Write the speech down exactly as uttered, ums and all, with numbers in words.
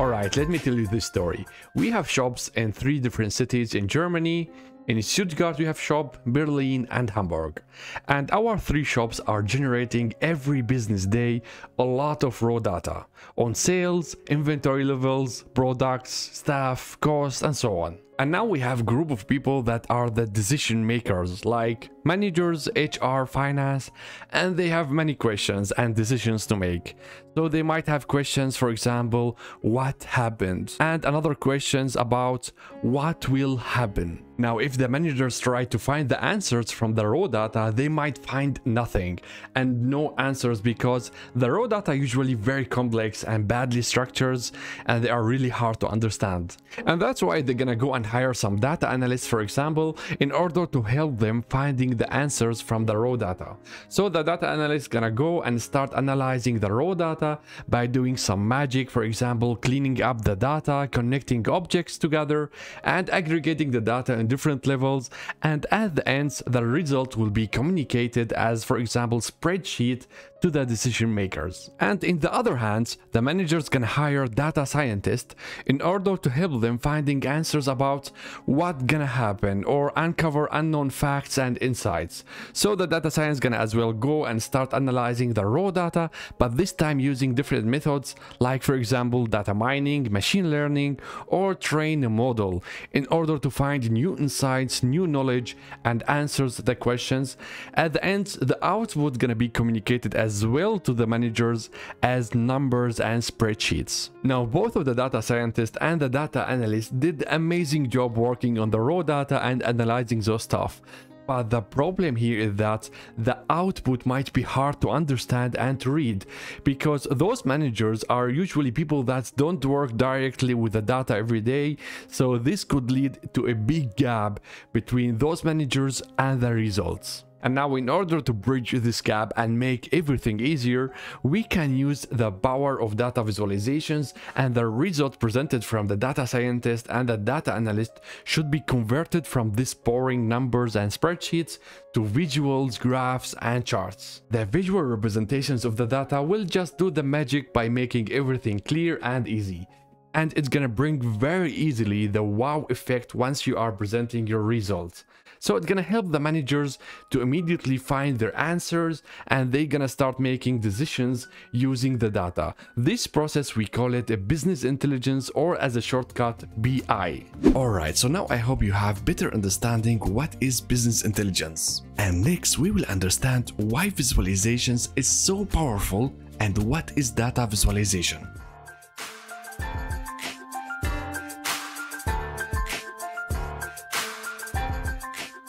Alright, let me tell you this story. We have shops in three different cities in Germany. In Stuttgart we have shop, Berlin and Hamburg. And our three shops are generating every business day a lot of raw data on sales, inventory levels, products, staff, costs and so on. And now we have a group of people that are the decision makers, like managers, H R, finance, and they have many questions and decisions to make. So they might have questions, for example, what happened? And another questions about what will happen. Now, if the managers try to find the answers from the raw data, they might find nothing and no answers, because the raw data are usually very complex and badly structured, and they are really hard to understand. And that's why they're gonna go and hire some data analysts, for example, in order to help them finding the answers from the raw data. So the data analyst gonna go and start analyzing the raw data by doing some magic, for example, cleaning up the data, connecting objects together, and aggregating the data in different levels, and at the end the result will be communicated as, for example, spreadsheet to the decision makers. And in the other hand, the managers can hire data scientists in order to help them finding answers about what gonna happen or uncover unknown facts and insights. So the data science gonna as well go and start analyzing the raw data, but this time using different methods, like for example data mining, machine learning, or train a model in order to find new insights, new knowledge, and answers the questions. At the end, the output gonna be communicated as as well to the managers as numbers and spreadsheets. Now, both of the data scientists and the data analysts did an amazing job working on the raw data and analyzing those stuff. But the problem here is that the output might be hard to understand and to read, because those managers are usually people that don't work directly with the data every day, so this could lead to a big gap between those managers and the results. And now, in order to bridge this gap and make everything easier, we can use the power of data visualizations, and the result presented from the data scientist and the data analyst should be converted from this boring numbers and spreadsheets to visuals, graphs, and charts. The visual representations of the data will just do the magic by making everything clear and easy. And it's gonna bring very easily the wow effect once you are presenting your results. So it's gonna help the managers to immediately find their answers, and they're gonna start making decisions using the data. This process, we call it a business intelligence, or as a shortcut, B I. Alright, so now I hope you have better understanding what is business intelligence. And next, we will understand why visualizations is so powerful and what is data visualization.